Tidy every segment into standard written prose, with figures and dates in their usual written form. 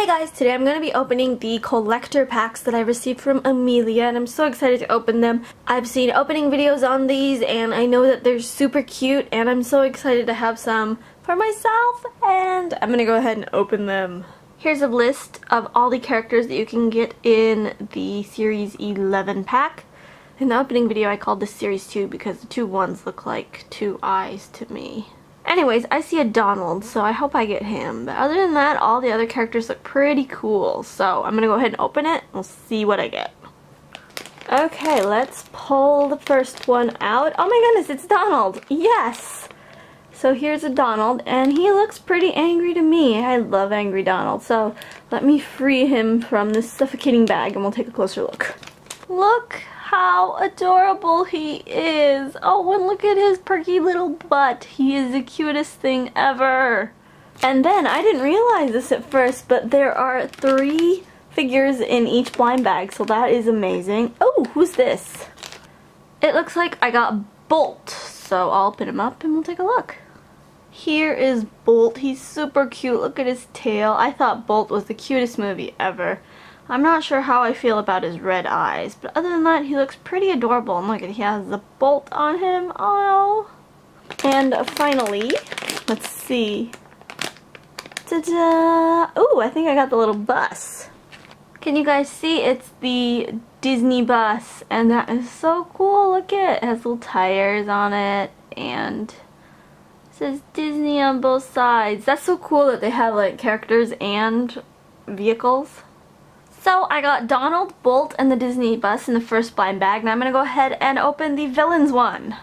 Hey guys, today I'm going to be opening the collector packs that I received from Amelia, and I'm so excited to open them. I've seen opening videos on these and I know that they're super cute, and I'm so excited to have some for myself, and I'm going to go ahead and open them. Here's a list of all the characters that you can get in the Series 11 pack. In the opening video I called this Series 2 because the two ones look like two eyes to me. Anyways, I see a Donald, so I hope I get him. But other than that, all the other characters look pretty cool. So I'm going to go ahead and open it, and we'll see what I get. Okay, let's pull the first one out. Oh my goodness, it's Donald! Yes! So here's a Donald, and he looks pretty angry to me. I love angry Donald. So let me free him from this suffocating bag, and we'll take a closer look. Look how adorable he is! Oh, and look at his perky little butt. He is the cutest thing ever. And then, I didn't realize this at first, but there are 3 figures in each blind bag, so that is amazing. Oh, who's this? It looks like I got Bolt, so I'll pin him up and we'll take a look. Here is Bolt. He's super cute. Look at his tail. I thought Bolt was the cutest movie ever. I'm not sure how I feel about his red eyes, but other than that, he looks pretty adorable. And look, he has the bolt on him. Oh! And finally, let's see. Ta-da! Ooh, I think I got the little bus. Can you guys see? It's the Disney bus, and that is so cool. Look at it. It has little tires on it, and it says Disney on both sides. That's so cool that they have, like, characters and vehicles. So I got Donald, Bolt, and the Disney bus in the first blind bag. Now I'm going to go ahead and open the villains one.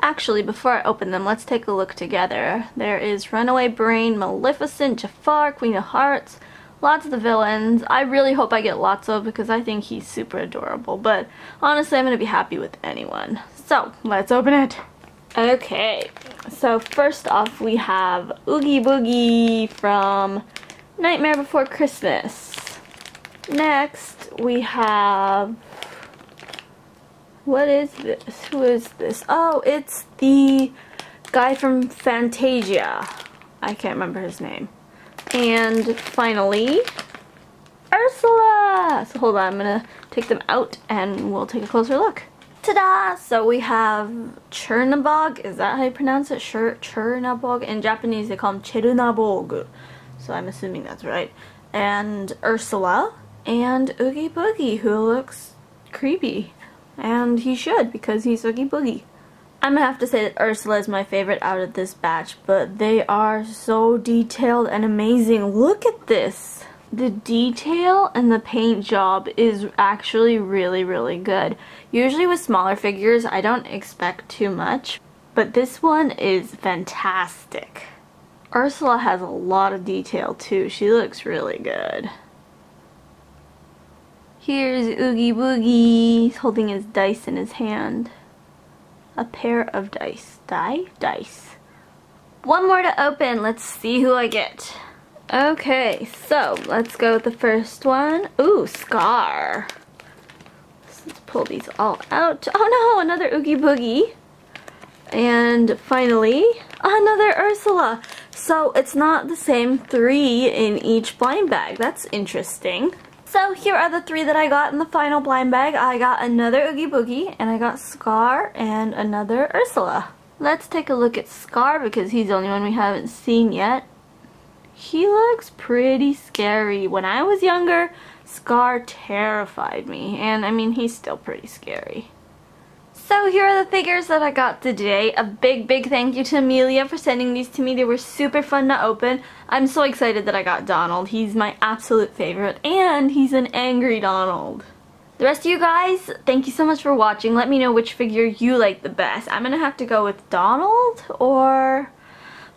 Actually, before I open them, let's take a look together. There is Runaway Brain, Maleficent, Jafar, Queen of Hearts, lots of the villains. I really hope I get Lotso because I think he's super adorable, but honestly I'm going to be happy with anyone. So let's open it. Okay, so first off we have Oogie Boogie from Nightmare Before Christmas. Next, we have, what is this? Who is this? Oh, it's the guy from Fantasia. I can't remember his name. And finally, Ursula! So hold on, I'm gonna take them out and we'll take a closer look. Ta-da! So we have Chernabog, is that how you pronounce it? Sure, Chernabog. In Japanese they call him Chernabog. So I'm assuming that's right. And Ursula. And Oogie Boogie, who looks creepy. And he should, because he's Oogie Boogie. I'm gonna have to say that Ursula is my favorite out of this batch, but they are so detailed and amazing. Look at this! The detail and the paint job is actually really, really good. Usually with smaller figures, I don't expect too much, but this one is fantastic. Ursula has a lot of detail too. She looks really good. Here's Oogie Boogie. He's holding his dice in his hand. A pair of dice. Die? Dice. One more to open. Let's see who I get. Okay, so let's go with the first one. Ooh, Scar. Let's pull these all out. Oh no, another Oogie Boogie. And finally, another Ursula. So it's not the same 3 in each blind bag. That's interesting. So here are the 3 that I got in the final blind bag. I got another Oogie Boogie, and I got Scar, and another Ursula. Let's take a look at Scar because he's the only one we haven't seen yet. He looks pretty scary. When I was younger, Scar terrified me, and I mean he's still pretty scary. So here are the figures that I got today. A big thank you to Amelia for sending these to me. They were super fun to open. I'm so excited that I got Donald. He's my absolute favorite, and he's an angry Donald. The rest of you guys, thank you so much for watching. Let me know which figure you like the best. I'm gonna have to go with Donald or...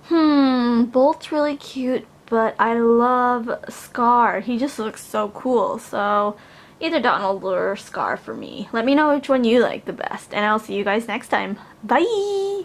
Bolt's really cute, but I love Scar. He just looks so cool, so... either Donald or Scar for me. Let me know which one you like the best, and I'll see you guys next time. Bye!